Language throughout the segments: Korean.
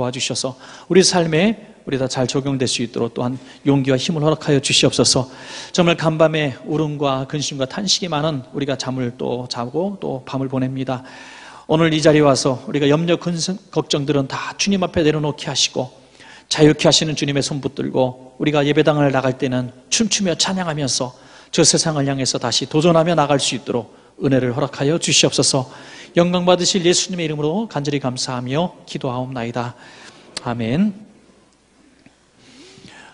도와주셔서 우리 삶에 우리 다 잘 적용될 수 있도록 또한 용기와 힘을 허락하여 주시옵소서. 정말 간밤에 울음과 근심과 탄식이 많은 우리가 잠을 또 자고 또 밤을 보냅니다. 오늘 이 자리에 와서 우리가 염려, 근심, 걱정들은 다 주님 앞에 내려놓게 하시고 자유케 하시는 주님의 손 붙들고 우리가 예배당을 나갈 때는 춤추며 찬양하면서 저 세상을 향해서 다시 도전하며 나갈 수 있도록 은혜를 허락하여 주시옵소서. 영광 받으실 예수님의 이름으로 간절히 감사하며 기도하옵나이다. 아멘.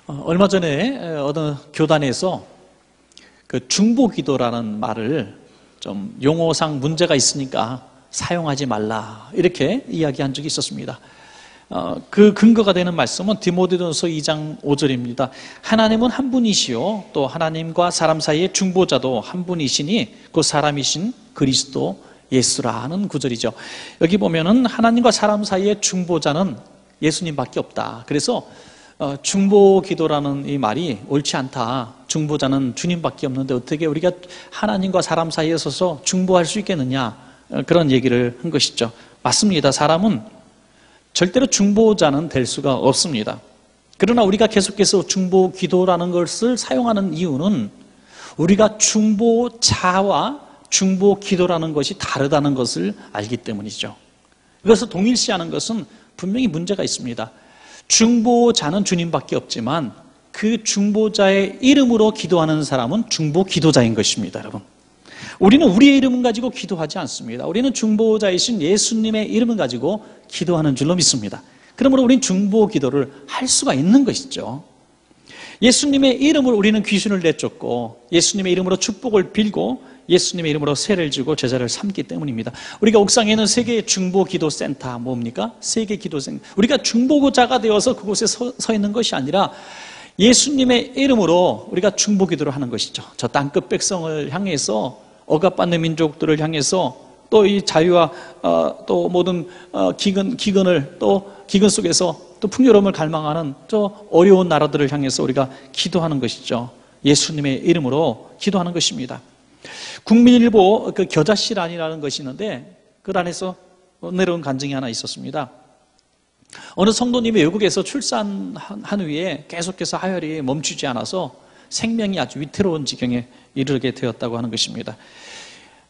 얼마 전에 어느 교단에서 그 중보기도라는 말을 좀 용어상 문제가 있으니까 사용하지 말라 이렇게 이야기한 적이 있었습니다. 그 근거가 되는 말씀은 디모데전서 2장 5절입니다. 하나님은 한 분이시요 또 하나님과 사람 사이의 중보자도 한 분이시니 그 사람이신 그리스도 예수라는 구절이죠. 여기 보면은 하나님과 사람 사이의 중보자는 예수님밖에 없다. 그래서 중보기도라는 이 말이 옳지 않다. 중보자는 주님밖에 없는데 어떻게 우리가 하나님과 사람 사이에 서서 중보할 수 있겠느냐, 그런 얘기를 한 것이죠. 맞습니다. 사람은 절대로 중보자는 될 수가 없습니다. 그러나 우리가 계속해서 중보기도라는 것을 사용하는 이유는 우리가 중보자와 중보기도라는 것이 다르다는 것을 알기 때문이죠. 이것을 동일시하는 것은 분명히 문제가 있습니다. 중보자는 주님밖에 없지만 그 중보자의 이름으로 기도하는 사람은 중보기도자인 것입니다. 여러분, 우리는 우리의 이름은 가지고 기도하지 않습니다. 우리는 중보자이신 예수님의 이름을 가지고 기도하는 줄로 믿습니다. 그러므로 우리는 중보기도를 할 수가 있는 것이죠. 예수님의 이름으로 우리는 귀신을 내쫓고 예수님의 이름으로 축복을 빌고 예수님의 이름으로 세를 주고 제자를 삼기 때문입니다. 우리가 옥상에 있는 세계 중보기도센터 뭡니까? 세계 기도센터. 우리가 중보자가 되어서 그곳에 서 있는 것이 아니라 예수님의 이름으로 우리가 중보기도를 하는 것이죠. 저 땅끝 백성을 향해서 억압받는 민족들을 향해서 또 이 자유와 또 모든 기근을 또 기근 속에서 또 풍요로움을 갈망하는 저 어려운 나라들을 향해서 우리가 기도하는 것이죠. 예수님의 이름으로 기도하는 것입니다. 국민일보 그 겨자씨란이라는 것이 있는데 그 안에서 내려온 간증이 하나 있었습니다. 어느 성도님이 외국에서 출산한 후에 계속해서 하혈이 멈추지 않아서 생명이 아주 위태로운 지경에 이르게 되었다고 하는 것입니다.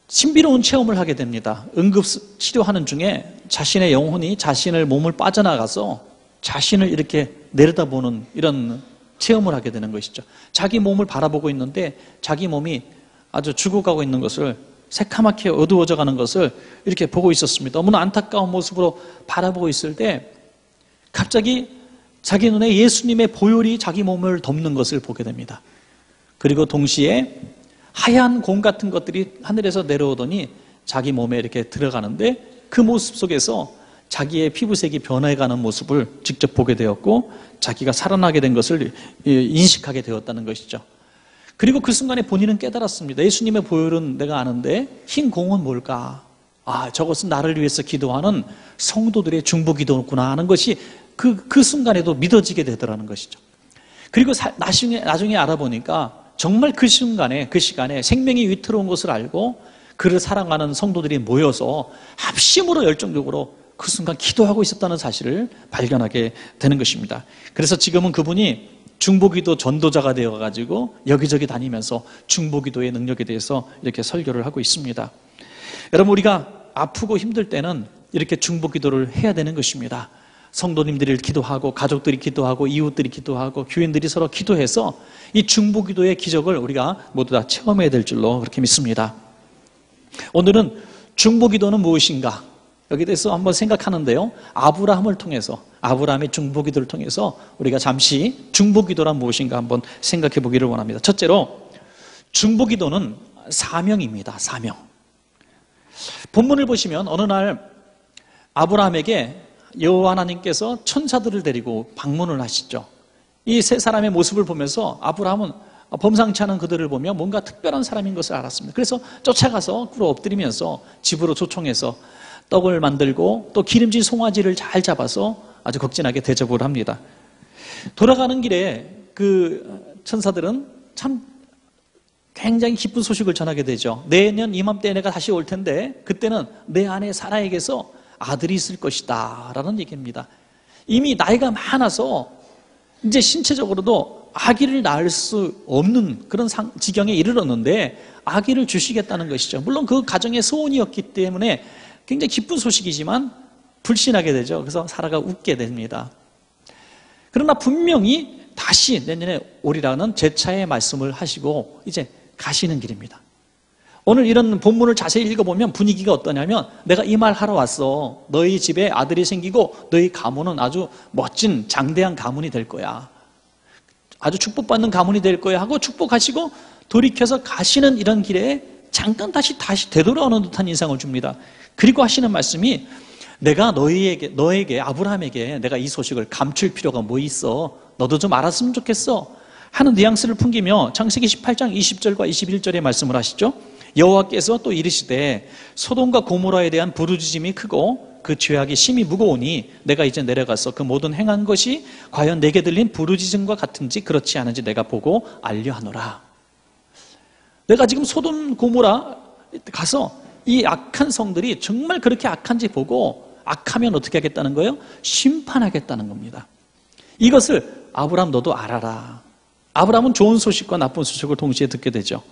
신비로운 체험을 하게 됩니다. 응급치료하는 중에 자신의 영혼이 자신을 몸을 빠져나가서 자신을 이렇게 내려다보는 이런 체험을 하게 되는 것이죠. 자기 몸을 바라보고 있는데 자기 몸이 아주 죽어가고 있는 것을, 새카맣게 어두워져가는 것을 이렇게 보고 있었습니다. 너무나 안타까운 모습으로 바라보고 있을 때 갑자기 자기 눈에 예수님의 보혈이 자기 몸을 덮는 것을 보게 됩니다. 그리고 동시에 하얀 공 같은 것들이 하늘에서 내려오더니 자기 몸에 이렇게 들어가는데 그 모습 속에서 자기의 피부색이 변해가는 모습을 직접 보게 되었고 자기가 살아나게 된 것을 인식하게 되었다는 것이죠. 그리고 그 순간에 본인은 깨달았습니다. 예수님의 보혈은 내가 아는데 흰 공은 뭘까? 아, 저것은 나를 위해서 기도하는 성도들의 중보기도구나 하는 것이 그 순간에도 믿어지게 되더라는 것이죠. 그리고 나중에 알아보니까 정말 그 시간에 생명이 위태로운 것을 알고 그를 사랑하는 성도들이 모여서 합심으로 열정적으로 그 순간 기도하고 있었다는 사실을 발견하게 되는 것입니다. 그래서 지금은 그분이 중보기도 전도자가 되어가지고 여기저기 다니면서 중보기도의 능력에 대해서 이렇게 설교를 하고 있습니다. 여러분, 우리가 아프고 힘들 때는 이렇게 중보기도를 해야 되는 것입니다. 성도님들이 기도하고 가족들이 기도하고 이웃들이 기도하고 교인들이 서로 기도해서 이 중보기도의 기적을 우리가 모두 다 체험해야 될 줄로 그렇게 믿습니다. 오늘은 중보기도는 무엇인가? 여기에 대해서 한번 생각하는데요. 아브라함을 통해서, 아브라함의 중보기도를 통해서 우리가 잠시 중보기도란 무엇인가 한번 생각해 보기를 원합니다. 첫째로, 중보기도는 사명입니다. 사명. 본문을 보시면 어느 날 아브라함에게 여호와 하나님께서 천사들을 데리고 방문을 하시죠. 이 세 사람의 모습을 보면서 아브라함은 범상치 않은 그들을 보며 뭔가 특별한 사람인 것을 알았습니다. 그래서 쫓아가서 꿇어 엎드리면서 집으로 초청해서 떡을 만들고 또 기름진 송아지를 잘 잡아서 아주 걱진하게 대접을 합니다. 돌아가는 길에 그 천사들은 참 굉장히 기쁜 소식을 전하게 되죠. 내년 이맘때 내가 다시 올 텐데 그때는 내 아내 사라에게서 아들이 있을 것이다 라는 얘기입니다. 이미 나이가 많아서 이제 신체적으로도 아기를 낳을 수 없는 그런 지경에 이르렀는데 아기를 주시겠다는 것이죠. 물론 그 가정의 소원이었기 때문에 굉장히 기쁜 소식이지만 불신하게 되죠. 그래서 사라가 웃게 됩니다. 그러나 분명히 다시 내년에 오리라는 재차의 말씀을 하시고 이제 가시는 길입니다. 오늘 이런 본문을 자세히 읽어보면 분위기가 어떠냐면, 내가 이 말 하러 왔어. 너희 집에 아들이 생기고 너희 가문은 아주 멋진 장대한 가문이 될 거야. 아주 축복받는 가문이 될 거야 하고 축복하시고 돌이켜서 가시는 이런 길에 잠깐 다시 되돌아오는 듯한 인상을 줍니다. 그리고 하시는 말씀이, 내가 너에게 아브라함에게 내가 이 소식을 감출 필요가 뭐 있어. 너도 좀 알았으면 좋겠어 하는 뉘앙스를 풍기며 창세기 18장 20절과 21절의 말씀을 하시죠. 여호와께서 또 이르시되 소돔과 고모라에 대한 부르짖음이 크고 그 죄악이 심히 무거우니 내가 이제 내려가서 그 모든 행한 것이 과연 내게 들린 부르짖음과 같은지 그렇지 않은지 내가 보고 알려하노라. 내가 지금 소돔 고모라 가서 이 악한 성들이 정말 그렇게 악한지 보고, 악하면 어떻게 하겠다는 거예요? 심판하겠다는 겁니다. 이것을 아브라함 너도 알아라. 아브라함은 좋은 소식과 나쁜 소식을 동시에 듣게 되죠.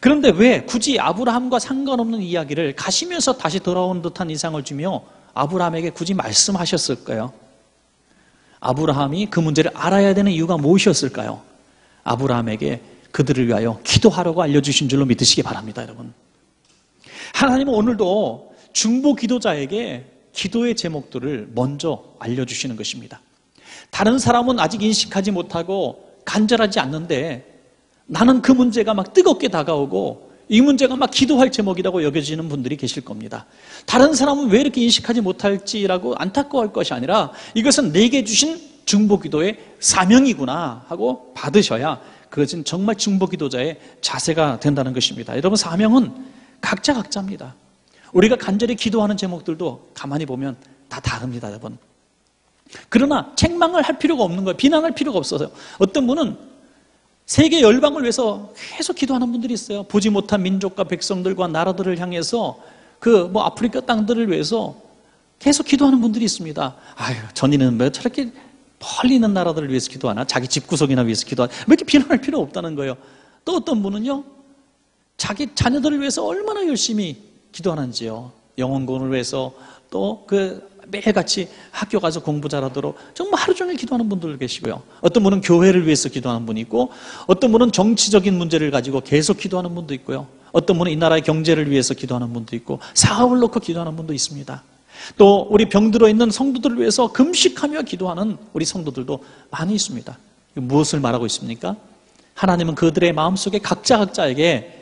그런데 왜 굳이 아브라함과 상관없는 이야기를 가시면서 다시 돌아온 듯한 인상을 주며 아브라함에게 굳이 말씀하셨을까요? 아브라함이 그 문제를 알아야 되는 이유가 무엇이었을까요? 아브라함에게 그들을 위하여 기도하라고 알려주신 줄로 믿으시기 바랍니다, 여러분. 하나님은 오늘도 중보 기도자에게 기도의 제목들을 먼저 알려주시는 것입니다. 다른 사람은 아직 인식하지 못하고 간절하지 않는데 나는 그 문제가 막 뜨겁게 다가오고 이 문제가 막 기도할 제목이라고 여겨지는 분들이 계실 겁니다. 다른 사람은 왜 이렇게 인식하지 못할지라고 안타까워할 것이 아니라 이것은 내게 주신 중보기도의 사명이구나 하고 받으셔야 그것은 정말 중보기도자의 자세가 된다는 것입니다. 여러분, 사명은 각자입니다. 우리가 간절히 기도하는 제목들도 가만히 보면 다 다릅니다, 여러분. 그러나 책망을 할 필요가 없는 거예요. 비난할 필요가 없어서요. 어떤 분은 세계 열방을 위해서 계속 기도하는 분들이 있어요. 보지 못한 민족과 백성들과 나라들을 향해서 아프리카 땅들을 위해서 계속 기도하는 분들이 있습니다. 아유, 전이는 왜 저렇게 멀리 있는 나라들을 위해서 기도하나? 자기 집구석이나 위해서 기도하나? 왜 이렇게 비난할 필요 없다는 거예요. 또 어떤 분은요, 자기 자녀들을 위해서 얼마나 열심히 기도하는지요. 영혼권을 위해서 또 매일같이 학교 가서 공부 잘하도록 정말 하루 종일 기도하는 분들 계시고요. 어떤 분은 교회를 위해서 기도하는 분이 있고, 어떤 분은 정치적인 문제를 가지고 계속 기도하는 분도 있고요. 어떤 분은 이 나라의 경제를 위해서 기도하는 분도 있고, 사업을 놓고 기도하는 분도 있습니다. 또 우리 병들어 있는 성도들을 위해서 금식하며 기도하는 우리 성도들도 많이 있습니다. 무엇을 말하고 있습니까? 하나님은 그들의 마음속에 각자에게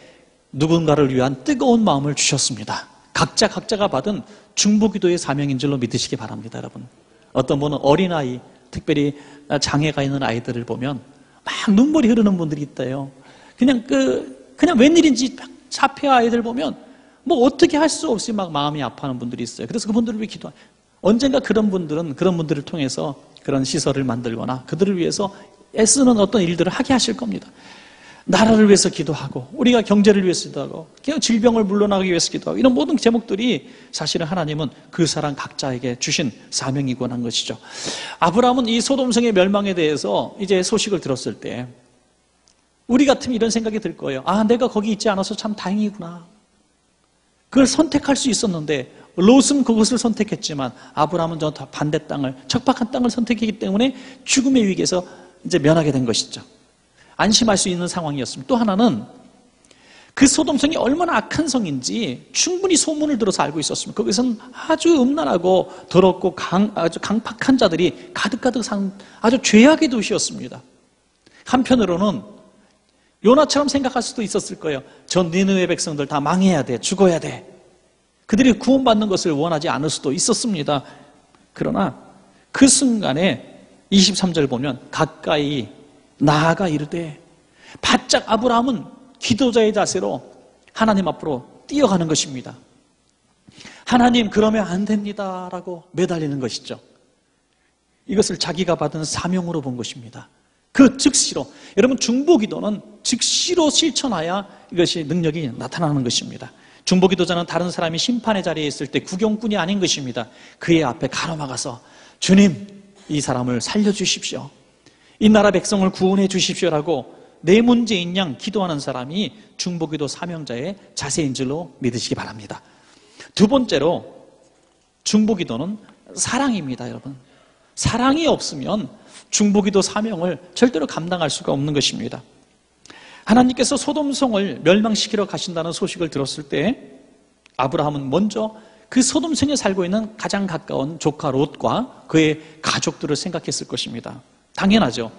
누군가를 위한 뜨거운 마음을 주셨습니다. 각자가 받은 중보기도의 사명인 줄로 믿으시기 바랍니다, 여러분. 어떤 분은 어린아이, 특별히 장애가 있는 아이들을 보면 막 눈물이 흐르는 분들이 있대요. 그냥 웬일인지 자폐 아이들 보면 어떻게 할 수 없이 막 마음이 아파하는 분들이 있어요. 그래서 그분들을 위해 기도하는, 언젠가 그런 분들을 통해서 그런 시설을 만들거나 그들을 위해서 애쓰는 어떤 일들을 하게 하실 겁니다. 나라를 위해서 기도하고, 우리가 경제를 위해서 기도하고, 그냥 질병을 물러나기 위해서 기도하고, 이런 모든 제목들이 사실은 하나님은 그 사람 각자에게 주신 사명이곤 한 것이죠. 아브라함은 이 소돔성의 멸망에 대해서 이제 소식을 들었을 때 우리 같으면 이런 생각이 들 거예요. 아, 내가 거기 있지 않아서 참 다행이구나. 그걸 선택할 수 있었는데, 롯은 그것을 선택했지만 아브라함은 저 반대 땅을, 척박한 땅을 선택했기 때문에 죽음의 위기에서 이제 면하게 된 것이죠. 안심할 수 있는 상황이었습니다. 또 하나는 그 소돔성이 얼마나 악한 성인지 충분히 소문을 들어서 알고 있었습니다. 거기서는 아주 음란하고 더럽고 아주 강팍한 자들이 가득가득 산 아주 죄악의 도시였습니다. 한편으로는 요나처럼 생각할 수도 있었을 거예요. 전 니느웨 백성들 다 망해야 돼, 죽어야 돼. 그들이 구원받는 것을 원하지 않을 수도 있었습니다. 그러나 그 순간에 23절 보면 가까이 나아가 이르되, 바짝 아브라함은 기도자의 자세로 하나님 앞으로 뛰어가는 것입니다. 하나님, 그러면 안 됩니다 라고 매달리는 것이죠. 이것을 자기가 받은 사명으로 본 것입니다. 그 즉시로, 여러분, 중보기도는 즉시로 실천하야 이것이 능력이 나타나는 것입니다. 중보기도자는 다른 사람이 심판의 자리에 있을 때 구경꾼이 아닌 것입니다. 그의 앞에 가로막아서, 주님, 이 사람을 살려주십시오, 이 나라 백성을 구원해 주십시오라고 내 문제인 양 기도하는 사람이 중보기도 사명자의 자세인 줄로 믿으시기 바랍니다. 두 번째로 중보기도는 사랑입니다. 여러분, 사랑이 없으면 중보기도 사명을 절대로 감당할 수가 없는 것입니다. 하나님께서 소돔성을 멸망시키러 가신다는 소식을 들었을 때 아브라함은 먼저 그 소돔성에 살고 있는 가장 가까운 조카 롯과 그의 가족들을 생각했을 것입니다. 당연하죠.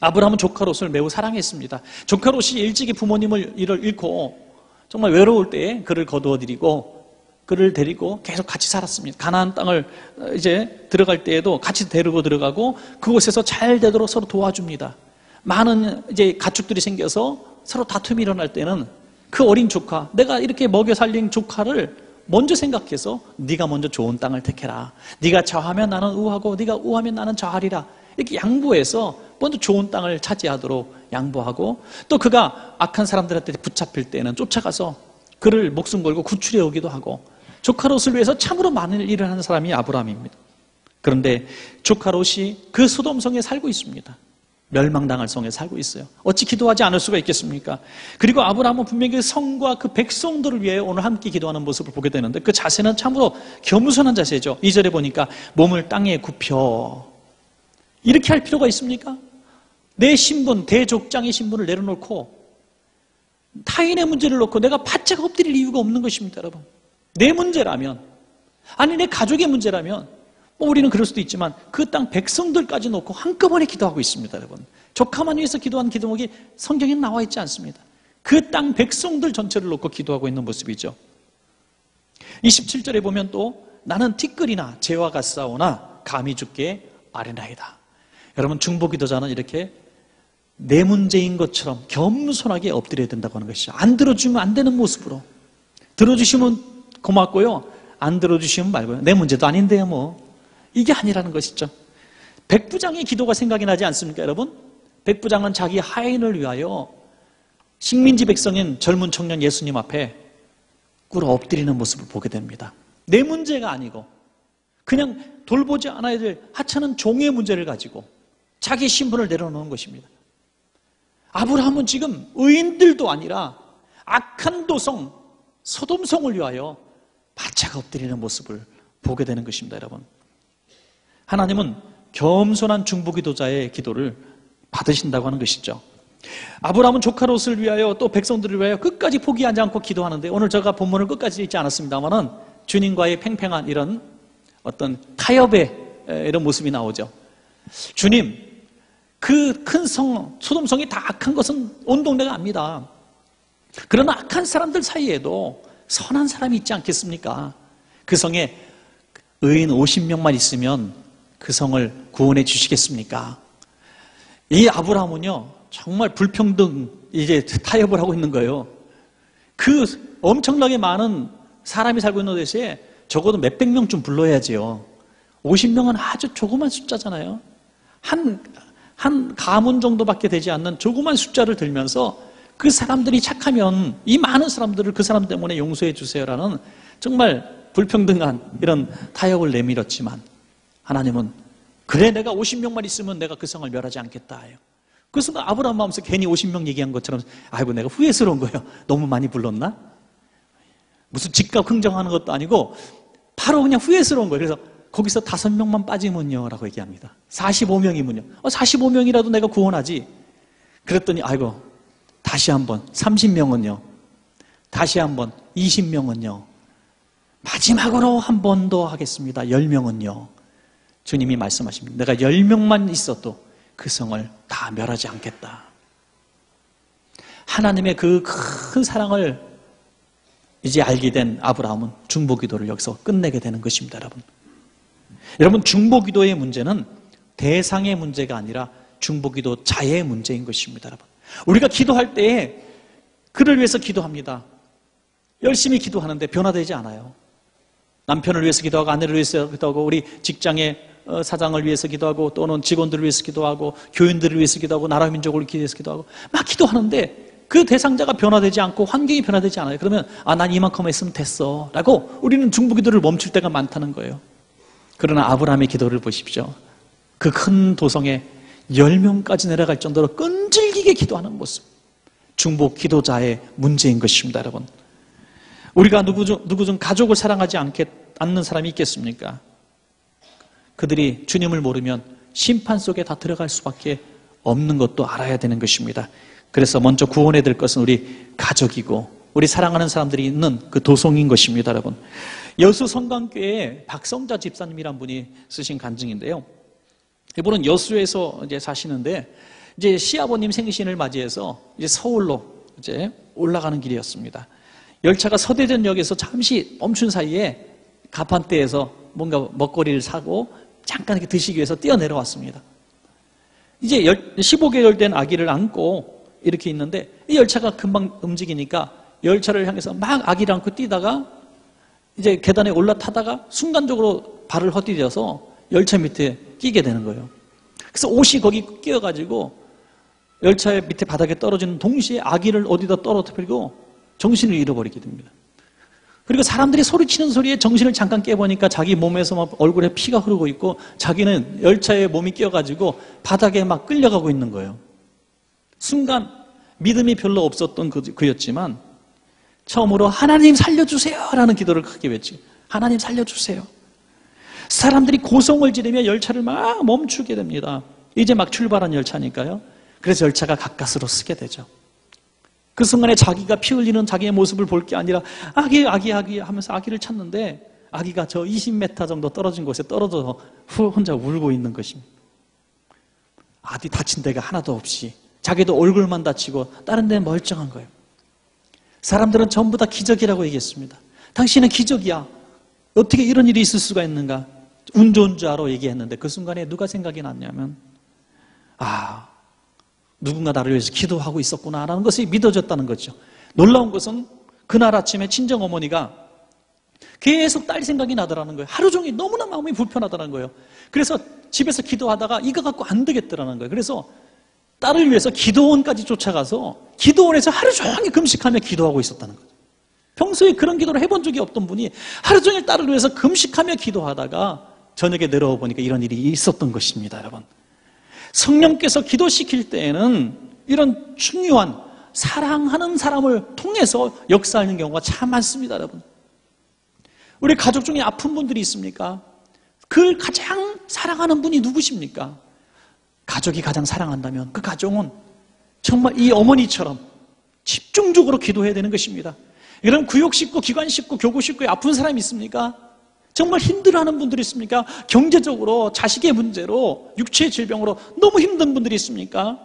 아브라함은 조카 롯을 매우 사랑했습니다. 조카 롯이 일찍이 부모님을 잃고 정말 외로울 때에 그를 거두어드리고 그를 데리고 계속 같이 살았습니다. 가나안 땅을 이제 들어갈 때에도 같이 데리고 들어가고 그곳에서 잘 되도록 서로 도와줍니다. 많은 이제 가축들이 생겨서 서로 다툼이 일어날 때는 그 어린 조카, 내가 이렇게 먹여 살린 조카를 먼저 생각해서 네가 먼저 좋은 땅을 택해라, 네가 좌하면 나는 우하고 네가 우하면 나는 좌하리라, 이렇게 양보해서 먼저 좋은 땅을 차지하도록 양보하고, 또 그가 악한 사람들한테 붙잡힐 때는 쫓아가서 그를 목숨 걸고 구출해 오기도 하고, 조카롯을 위해서 참으로 많은 일을 하는 사람이 아브라함입니다. 그런데 조카롯이 그 소돔성에 살고 있습니다. 멸망당할 성에 살고 있어요. 어찌 기도하지 않을 수가 있겠습니까? 그리고 아브라함은 분명히 그 성과 그 백성들을 위해 오늘 함께 기도하는 모습을 보게 되는데 그 자세는 참으로 겸손한 자세죠. 2절에 보니까 몸을 땅에 굽혀, 이렇게 할 필요가 있습니까? 내 신분, 대족장의 신분을 내려놓고 타인의 문제를 놓고 내가 바짝 엎드릴 이유가 없는 것입니다. 여러분, 내 문제라면, 아니 내 가족의 문제라면 우리는 그럴 수도 있지만 그 땅 백성들까지 놓고 한꺼번에 기도하고 있습니다. 여러분, 조카만 위해서 기도한 기도목이 성경에 나와 있지 않습니다. 그 땅 백성들 전체를 놓고 기도하고 있는 모습이죠. 27절에 보면 또 나는 티끌이나 재와 같사오나 감히 주께 아뢰나이다. 여러분, 중보기도자는 이렇게 내 문제인 것처럼 겸손하게 엎드려야 된다고 하는 것이죠. 안 들어주면 안 되는 모습으로, 들어주시면 고맙고요, 안 들어주시면 말고요, 내 문제도 아닌데요 뭐, 이게 아니라는 것이죠. 백부장의 기도가 생각이 나지 않습니까? 여러분, 백부장은 자기 하인을 위하여 식민지 백성인 젊은 청년 예수님 앞에 꿇어 엎드리는 모습을 보게 됩니다. 내 문제가 아니고 그냥 돌보지 않아야 될 하찮은 종의 문제를 가지고 자기 신분을 내려놓은 것입니다. 아브라함은 지금 의인들도 아니라 악한 도성 소돔성을 위하여 바짝 엎드리는 모습을 보게 되는 것입니다. 여러분, 하나님은 겸손한 중보기도자의 기도를 받으신다고 하는 것이죠. 아브라함은 조카롯을 위하여 또 백성들을 위하여 끝까지 포기하지 않고 기도하는데, 오늘 제가 본문을 끝까지 읽지 않았습니다만은 주님과의 팽팽한 이런 어떤 타협의 이런 모습이 나오죠. 주님, 그 큰 성 소돔성이 다 악한 것은 온 동네가 압니다. 그러나 악한 사람들 사이에도 선한 사람이 있지 않겠습니까? 그 성에 의인 50명만 있으면 그 성을 구원해 주시겠습니까? 이 아브라함은요, 정말 불평등, 이제 타협을 하고 있는 거예요. 그 엄청나게 많은 사람이 살고 있는 대시에 적어도 몇백 명쯤 불러야지요. 50명은 아주 조그만 숫자잖아요. 한 가문 정도밖에 되지 않는 조그만 숫자를 들면서 그 사람들이 착하면 이 많은 사람들을 그 사람 때문에 용서해 주세요라는 정말 불평등한 이런 타협을 내밀었지만 하나님은 그래, 내가 50명만 있으면 내가 그 성을 멸하지 않겠다. 그래서 아브라함 마음속에 괜히 50명 얘기한 것처럼 아이고 내가 후회스러운 거예요. 너무 많이 불렀나? 무슨 집값 흥정하는 것도 아니고 바로 그냥 후회스러운 거예요. 그래서 거기서 5명만 빠지면요 라고 얘기합니다. 45명이면요 45명이라도 내가 구원하지. 그랬더니 아이고 다시 한번 30명은요, 다시 한번 20명은요, 마지막으로 한 번 더 하겠습니다. 10명은요. 주님이 말씀하십니다. 내가 10명만 있어도 그 성을 다 멸하지 않겠다. 하나님의 그 큰 사랑을 이제 알게 된 아브라함은 중보기도를 여기서 끝내게 되는 것입니다. 여러분, 중보기도의 문제는 대상의 문제가 아니라 중보기도 자의 문제인 것입니다. 여러분, 우리가 기도할 때에 그를 위해서 기도합니다. 열심히 기도하는데 변화되지 않아요. 남편을 위해서 기도하고 아내를 위해서 기도하고 우리 직장의 사장을 위해서 기도하고 또는 직원들을 위해서 기도하고 교인들을 위해서 기도하고 나라 민족을 위해서 기도하고 막 기도하는데 그 대상자가 변화되지 않고 환경이 변화되지 않아요. 그러면 아, 난 이만큼 했으면 됐어 라고 우리는 중보기도를 멈출 때가 많다는 거예요. 그러나 아브라함의 기도를 보십시오. 그 큰 도성에 10명까지 내려갈 정도로 끈질기게 기도하는 모습. 중보 기도자의 문제인 것입니다, 여러분. 우리가 누구 좀 가족을 사랑하지 않는 사람이 있겠습니까? 그들이 주님을 모르면 심판 속에 다 들어갈 수밖에 없는 것도 알아야 되는 것입니다. 그래서 먼저 구원해야 될 것은 우리 가족이고 우리 사랑하는 사람들이 있는 그 도성인 것입니다, 여러분. 여수 성광교회의 박성자 집사님이란 분이 쓰신 간증인데요. 이분은 여수에서 이제 사시는데 이제 시아버님 생신을 맞이해서 이제 서울로 이제 올라가는 길이었습니다. 열차가 서대전역에서 잠시 멈춘 사이에 가판대에서 뭔가 먹거리를 사고 잠깐 이렇게 드시기 위해서 뛰어내려왔습니다. 이제 15개월 된 아기를 안고 이렇게 있는데 이 열차가 금방 움직이니까 열차를 향해서 막 아기를 안고 뛰다가 이제 계단에 올라타다가 순간적으로 발을 헛디뎌서 열차 밑에 끼게 되는 거예요. 그래서 옷이 거기 끼어가지고 열차의 밑에 바닥에 떨어지는 동시에 아기를 어디다 떨어뜨리고 정신을 잃어버리게 됩니다. 그리고 사람들이 소리치는 소리에 정신을 잠깐 깨보니까 자기 몸에서 막 얼굴에 피가 흐르고 있고 자기는 열차에 몸이 끼어가지고 바닥에 막 끌려가고 있는 거예요. 순간 믿음이 별로 없었던 그였지만 처음으로 하나님 살려주세요 라는 기도를 크게 외치고 하나님 살려주세요. 사람들이 고성을 지르며 열차를 막 멈추게 됩니다. 이제 막 출발한 열차니까요. 그래서 열차가 가까스로 쓰게 되죠. 그 순간에 자기가 피 흘리는 자기의 모습을 볼 게 아니라 아기 하면서 아기를 찾는데 아기가 저 20m 정도 떨어진 곳에 떨어져서 혼자 울고 있는 것입니다. 아기 다친 데가 하나도 없이 자기도 얼굴만 다치고 다른 데는 멀쩡한 거예요. 사람들은 전부 다 기적이라고 얘기했습니다. 당신은 기적이야. 어떻게 이런 일이 있을 수가 있는가. 운 좋은 줄 알아 얘기했는데 그 순간에 누가 생각이 났냐면 누군가 나를 위해서 기도하고 있었구나 라는 것이 믿어졌다는 거죠. 놀라운 것은 그날 아침에 친정어머니가 계속 딸 생각이 나더라는 거예요. 하루 종일 너무나 마음이 불편하다는 거예요. 그래서 집에서 기도하다가 이거 갖고 안 되겠더라는 거예요. 그래서 딸을 위해서 기도원까지 쫓아가서 기도원에서 하루 종일 금식하며 기도하고 있었다는 거죠. 평소에 그런 기도를 해본 적이 없던 분이 하루 종일 딸을 위해서 금식하며 기도하다가 저녁에 내려와 보니까 이런 일이 있었던 것입니다, 여러분. 성령께서 기도시킬 때에는 이런 중요한 사랑하는 사람을 통해서 역사하는 경우가 참 많습니다, 여러분. 우리 가족 중에 아픈 분들이 있습니까? 그 가장 사랑하는 분이 누구십니까? 가족이 가장 사랑한다면 그 가정은 정말 이 어머니처럼 집중적으로 기도해야 되는 것입니다. 이런 구역 식구, 기관 식구, 교구 식구에 아픈 사람이 있습니까? 정말 힘들어하는 분들이 있습니까? 경제적으로, 자식의 문제로, 육체의 질병으로 너무 힘든 분들이 있습니까?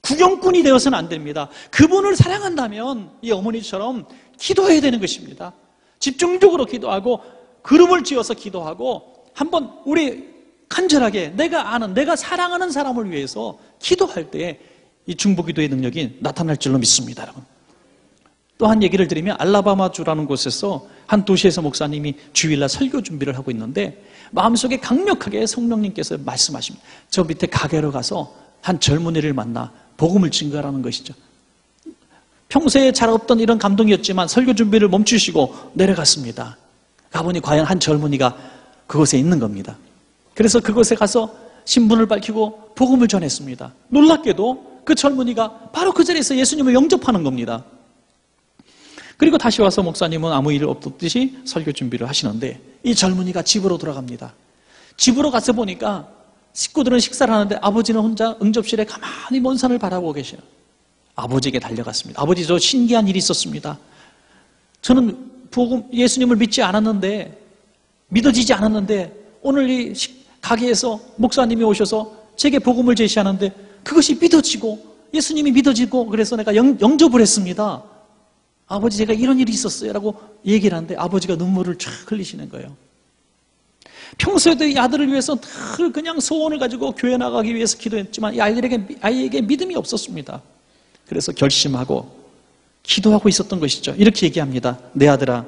구경꾼이 되어서는 안 됩니다. 그분을 사랑한다면 이 어머니처럼 기도해야 되는 것입니다. 집중적으로 기도하고 그룹을 지어서 기도하고 한번 우리 간절하게 내가 아는, 내가 사랑하는 사람을 위해서 기도할 때 이 중보기도의 능력이 나타날 줄로 믿습니다, 여러분. 또 한 얘기를 드리면 알라바마주라는 곳에서 한 도시에서 목사님이 주일날 설교 준비를 하고 있는데 마음속에 강력하게 성령님께서 말씀하십니다. 저 밑에 가게로 가서 한 젊은이를 만나 복음을 증거하라는 것이죠. 평소에 잘 없던 이런 감동이었지만 설교 준비를 멈추시고 내려갔습니다. 가보니 과연 한 젊은이가 그곳에 있는 겁니다. 그래서 그곳에 가서 신분을 밝히고 복음을 전했습니다. 놀랍게도 그 젊은이가 바로 그 자리에서 예수님을 영접하는 겁니다. 그리고 다시 와서 목사님은 아무 일 없듯이 설교 준비를 하시는데 이 젊은이가 집으로 돌아갑니다. 집으로 가서 보니까 식구들은 식사를 하는데 아버지는 혼자 응접실에 가만히 먼 산을 바라보고 계셔요. 아버지에게 달려갔습니다. 아버지, 저 신기한 일이 있었습니다. 저는 예수님을 믿지 않았는데 믿어지지 않았는데 오늘 이 가게에서 목사님이 오셔서 제게 복음을 제시하는데 그것이 믿어지고 예수님이 믿어지고 그래서 내가 영접을 했습니다. 아버지, 제가 이런 일이 있었어요 라고 얘기를 하는데 아버지가 눈물을 쫙 흘리시는 거예요. 평소에도 이 아들을 위해서 늘 그냥 소원을 가지고 교회 나가기 위해서 기도했지만 이 아이에게 믿음이 없었습니다. 그래서 결심하고 기도하고 있었던 것이죠. 이렇게 얘기합니다. 내 아들아,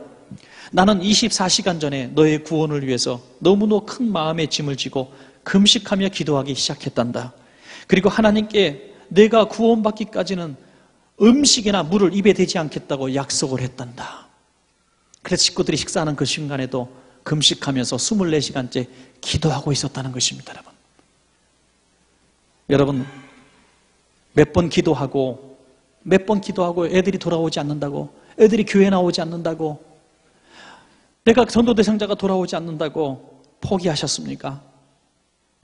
나는 24시간 전에 너의 구원을 위해서 너무너무 큰 마음의 짐을 지고 금식하며 기도하기 시작했단다. 그리고 하나님께 내가 구원받기까지는 음식이나 물을 입에 대지 않겠다고 약속을 했단다. 그래서 식구들이 식사하는 그 순간에도 금식하면서 24시간째 기도하고 있었다는 것입니다. 여러분 몇 번 기도하고 애들이 돌아오지 않는다고, 애들이 교회 나오지 않는다고, 내가 전도대상자가 돌아오지 않는다고 포기하셨습니까?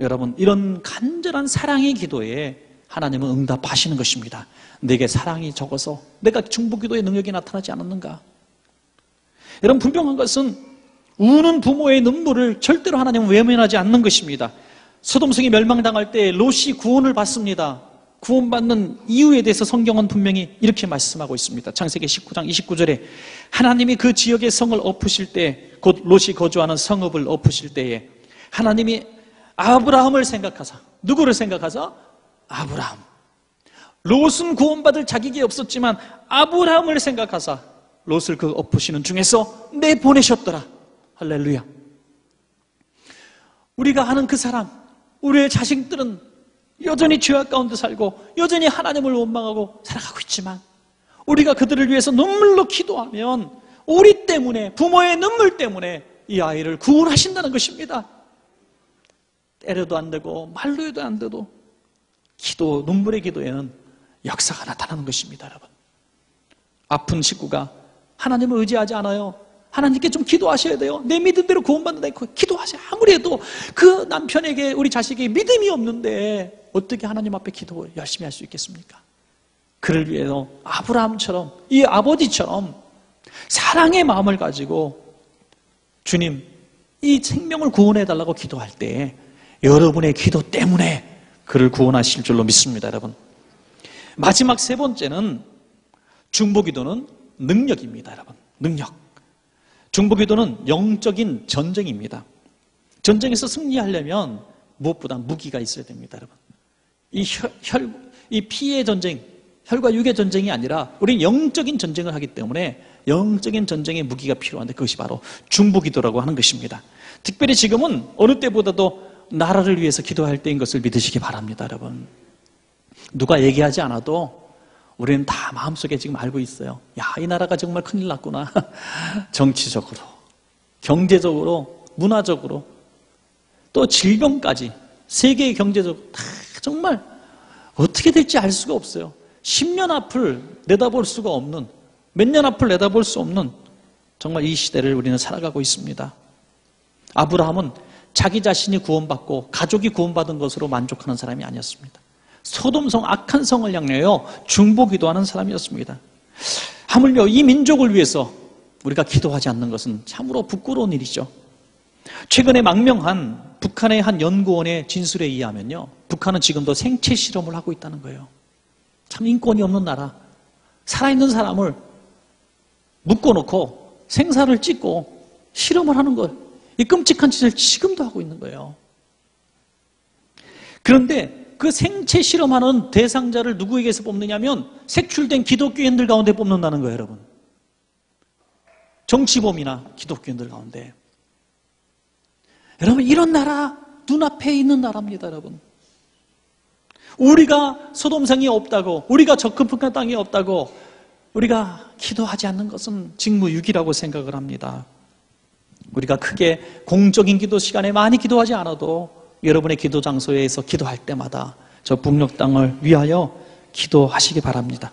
여러분 이런 간절한 사랑의 기도에 하나님은 응답하시는 것입니다. 내게 사랑이 적어서 내가 중보기도의 능력이 나타나지 않았는가? 여러분 분명한 것은 우는 부모의 눈물을 절대로 하나님은 외면하지 않는 것입니다. 소돔성이 멸망당할 때 롯이 구원을 받습니다. 구원받는 이유에 대해서 성경은 분명히 이렇게 말씀하고 있습니다. 창세기 19장 29절에 하나님이 그 지역의 성을 엎으실 때, 곧 롯이 거주하는 성읍을 엎으실 때에 하나님이 아브라함을 생각하사, 누구를 생각하사? 아브라함. 롯은 구원받을 자격이 없었지만 아브라함을 생각하사 롯을 그 엎으시는 중에서 내보내셨더라. 할렐루야. 우리가 아는 그 사람, 우리의 자식들은 여전히 죄악 가운데 살고 여전히 하나님을 원망하고 살아가고 있지만, 우리가 그들을 위해서 눈물로 기도하면 우리 때문에, 부모의 눈물 때문에 이 아이를 구원하신다는 것입니다. 때려도 안 되고 말로 해도 안 돼도 기도, 눈물의 기도에는 역사가 나타나는 것입니다. 여러분 아픈 식구가 하나님을 의지하지 않아요. 하나님께 좀 기도하셔야 돼요. 내 믿음대로 구원받는다. 기도하세요. 아무리 해도 그 남편에게, 우리 자식에게 믿음이 없는데 어떻게 하나님 앞에 기도 열심히 할 수 있겠습니까? 그를 위해서 아브라함처럼, 이 아버지처럼 사랑의 마음을 가지고 주님 이 생명을 구원해달라고 기도할 때 여러분의 기도 때문에 그를 구원하실 줄로 믿습니다. 여러분 마지막 세 번째는 중보기도는 능력입니다. 여러분 능력. 중보기도는 영적인 전쟁입니다. 전쟁에서 승리하려면 무엇보다 무기가 있어야 됩니다. 여러분 이 피의 전쟁, 혈과 육의 전쟁이 아니라 우리는 영적인 전쟁을 하기 때문에 영적인 전쟁의 무기가 필요한데, 그것이 바로 중보기도라고 하는 것입니다. 특별히 지금은 어느 때보다도 나라를 위해서 기도할 때인 것을 믿으시기 바랍니다. 여러분 누가 얘기하지 않아도 우리는 다 마음속에 지금 알고 있어요. 야, 이 나라가 정말 큰일 났구나. 정치적으로, 경제적으로, 문화적으로, 또 질병까지, 세계의 경제적으로 다 정말 어떻게 될지 알 수가 없어요. 10년 앞을 내다볼 수가 없는, 몇 년 앞을 내다볼 수 없는 정말 이 시대를 우리는 살아가고 있습니다. 아브라함은 자기 자신이 구원받고 가족이 구원받은 것으로 만족하는 사람이 아니었습니다. 소돔성, 악한 성을 향하여 중보기도하는 사람이었습니다. 하물며 이 민족을 위해서 우리가 기도하지 않는 것은 참으로 부끄러운 일이죠. 최근에 망명한 북한의 한 연구원의 진술에 의하면요, 북한은 지금도 생체 실험을 하고 있다는 거예요. 참 인권이 없는 나라. 살아있는 사람을 묶어놓고 생사를 찍고 실험을 하는 것, 이 끔찍한 짓을 지금도 하고 있는 거예요. 그런데 그 생체 실험하는 대상자를 누구에게서 뽑느냐면 색출된 기독교인들 가운데 뽑는다는 거예요. 여러분 정치범이나 기독교인들 가운데. 여러분 이런 나라 눈앞에 있는 나라입니다. 여러분 우리가 소돔성이 없다고, 우리가 적금평가 땅이 없다고 우리가 기도하지 않는 것은 직무유기라고 생각을 합니다. 우리가 크게 공적인 기도 시간에 많이 기도하지 않아도 여러분의 기도 장소에서 기도할 때마다 저 북녘 땅을 위하여 기도하시기 바랍니다.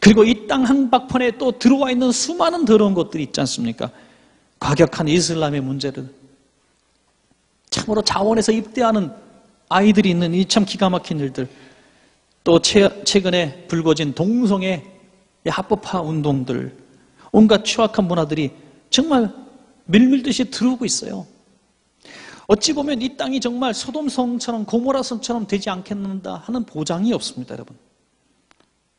그리고 이 땅 한복판에 또 들어와 있는 수많은 더러운 것들이 있지 않습니까? 과격한 이슬람의 문제를, 참으로 자원해서 입대하는 아이들이 있는 이 참 기가 막힌 일들, 또 최근에 불거진 동성애 합법화 운동들, 온갖 추악한 문화들이 정말 밀밀듯이 들어오고 있어요. 어찌 보면 이 땅이 정말 소돔성처럼, 고모라성처럼 되지 않겠는가 하는 보장이 없습니다. 여러분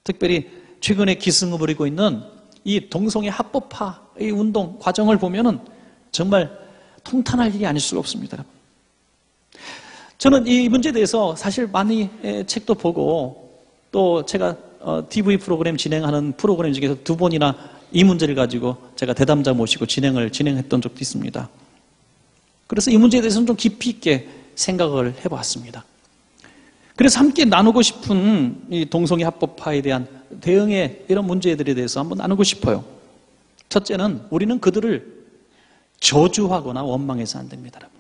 특별히 최근에 기승을 부리고 있는 이 동성애 합법화의 운동 과정을 보면은 정말 통탄할 일이 아닐 수가 없습니다. 여러분 저는 이 문제에 대해서 사실 많이 책도 보고, 또 제가 TV 프로그램 진행하는 프로그램 중에서 2번이나 이 문제를 가지고 제가 대담자 모시고 진행했던 적도 있습니다. 그래서 이 문제에 대해서는 좀 깊이 있게 생각을 해봤습니다. 그래서 함께 나누고 싶은 이 동성애 합법화에 대한 대응의 이런 문제들에 대해서 한번 나누고 싶어요. 첫째는 우리는 그들을 저주하거나 원망해서 안 됩니다. 여러분.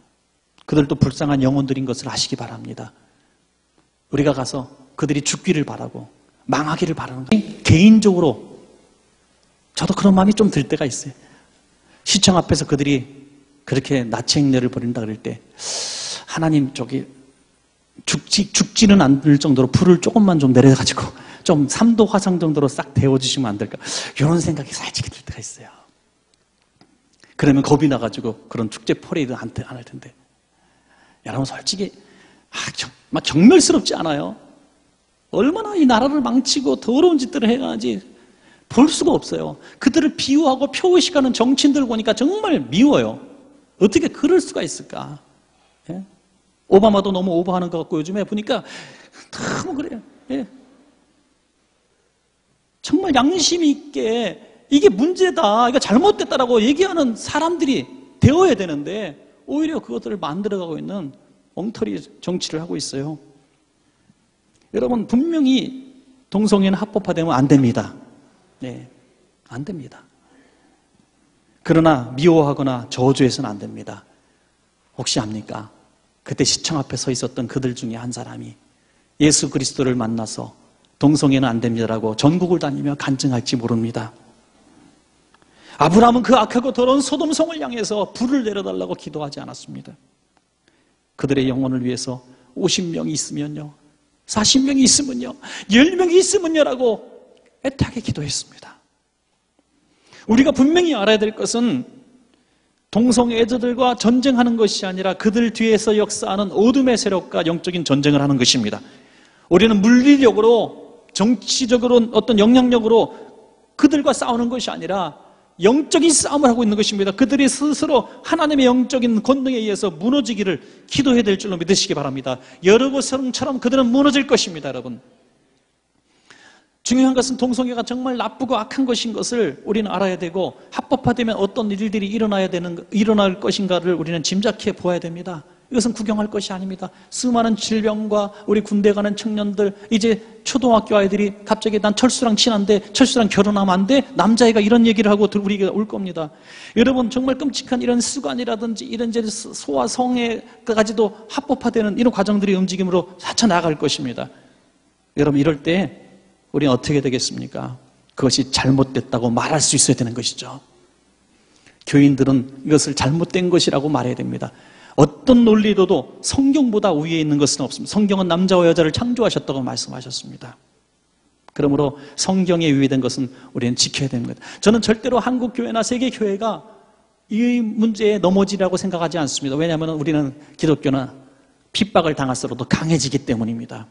그들도 불쌍한 영혼들인 것을 아시기 바랍니다. 우리가 가서 그들이 죽기를 바라고 망하기를 바라는 거예요. 개인적으로 저도 그런 마음이 좀 들 때가 있어요. 시청 앞에서 그들이 그렇게 나치 행렬을 벌인다 그럴 때 하나님 저기 죽지는 않을 정도로 불을 조금만 좀 내려가지고 좀 3도 화상 정도로 싹 데워주시면 안 될까 이런 생각이 솔직히 들 때가 있어요. 그러면 겁이 나가지고 그런 축제 퍼레이드 안 할 텐데 여러분 솔직히 막 경멸스럽지 않아요? 얼마나 이 나라를 망치고 더러운 짓들을 해야지 볼 수가 없어요. 그들을 비유하고 표의식하는 정치인들 보니까 정말 미워요. 어떻게 그럴 수가 있을까? 예? 오바마도 너무 오버하는 것 같고 요즘에 보니까 너무 그래요. 예. 정말 양심 있게 이게 문제다, 이거 잘못됐다라고 얘기하는 사람들이 되어야 되는데 오히려 그것들을 만들어가고 있는 엉터리 정치를 하고 있어요. 여러분 분명히 동성애는 합법화되면 안 됩니다. 네, 안 됩니다. 그러나 미워하거나 저주해서는 안 됩니다. 혹시 압니까? 그때 시청 앞에 서 있었던 그들 중에 한 사람이 예수 그리스도를 만나서 동성애는 안 됩니다라고 전국을 다니며 간증할지 모릅니다. 아브라함은 그 악하고 더러운 소돔성을 향해서 불을 내려달라고 기도하지 않았습니다. 그들의 영혼을 위해서 50명이 있으면요, 40명이 있으면요, 10명이 있으면요라고 애타게 기도했습니다. 우리가 분명히 알아야 될 것은 동성애자들과 전쟁하는 것이 아니라 그들 뒤에서 역사하는 어둠의 세력과 영적인 전쟁을 하는 것입니다. 우리는 물리력으로, 정치적으로, 어떤 영향력으로 그들과 싸우는 것이 아니라 영적인 싸움을 하고 있는 것입니다. 그들이 스스로 하나님의 영적인 권능에 의해서 무너지기를 기도해야 될 줄로 믿으시기 바랍니다. 여리고성처럼 그들은 무너질 것입니다. 여러분 중요한 것은 동성애가 정말 나쁘고 악한 것인 것을 우리는 알아야 되고 합법화되면 어떤 일들이 일어날 것인가를 우리는 짐작해 보아야 됩니다. 이것은 구경할 것이 아닙니다. 수많은 질병과 우리 군대 가는 청년들, 이제 초등학교 아이들이 갑자기 난 철수랑 친한데 철수랑 결혼하면 안 돼? 남자애가 이런 얘기를 하고 우리가 올 겁니다. 여러분 정말 끔찍한 이런 수관이라든지 이런 소와 성애까지도 합법화되는 이런 과정들이 움직임으로 헤쳐나갈 것입니다. 여러분 이럴 때 우리는 어떻게 되겠습니까? 그것이 잘못됐다고 말할 수 있어야 되는 것이죠. 교인들은 이것을 잘못된 것이라고 말해야 됩니다. 어떤 논리로도 성경보다 위에 있는 것은 없습니다. 성경은 남자와 여자를 창조하셨다고 말씀하셨습니다. 그러므로 성경에 위배된 것은 우리는 지켜야 됩니다. 저는 절대로 한국 교회나 세계 교회가 이 문제에 넘어지라고 생각하지 않습니다. 왜냐하면 우리는 기독교는 핍박을 당할수록 강해지기 때문입니다.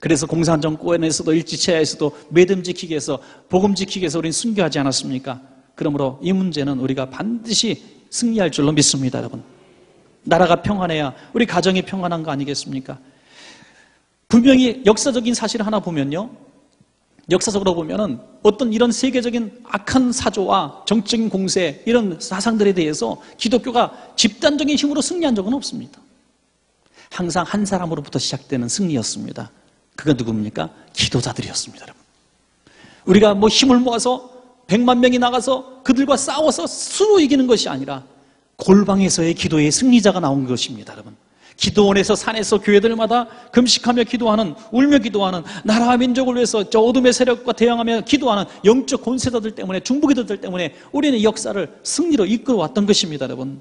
그래서 공산정권에서도 일제치하에서도 매듭 지키기 위해서 복음 지키기 위해서 우리는 순교하지 않았습니까? 그러므로 이 문제는 우리가 반드시 승리할 줄로 믿습니다. 여러분 나라가 평안해야 우리 가정이 평안한 거 아니겠습니까? 분명히 역사적인 사실 하나 보면요, 역사적으로 보면은 어떤 이런 세계적인 악한 사조와 정적인 공세 이런 사상들에 대해서 기독교가 집단적인 힘으로 승리한 적은 없습니다. 항상 한 사람으로부터 시작되는 승리였습니다. 그가 누굽니까? 기도자들이었습니다. 여러분 우리가 뭐 힘을 모아서 100만 명이 나가서 그들과 싸워서 수로 이기는 것이 아니라 골방에서의 기도의 승리자가 나온 것입니다. 여러분 기도원에서 산에서 교회들마다 금식하며 기도하는, 울며 기도하는, 나라와 민족을 위해서 저 어둠의 세력과 대항하며 기도하는 영적 권세자들 때문에, 중보기도들 때문에 우리는 역사를 승리로 이끌어왔던 것입니다. 여러분